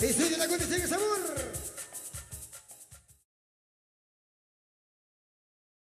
¡Sigue, sigue, sigue, sigue!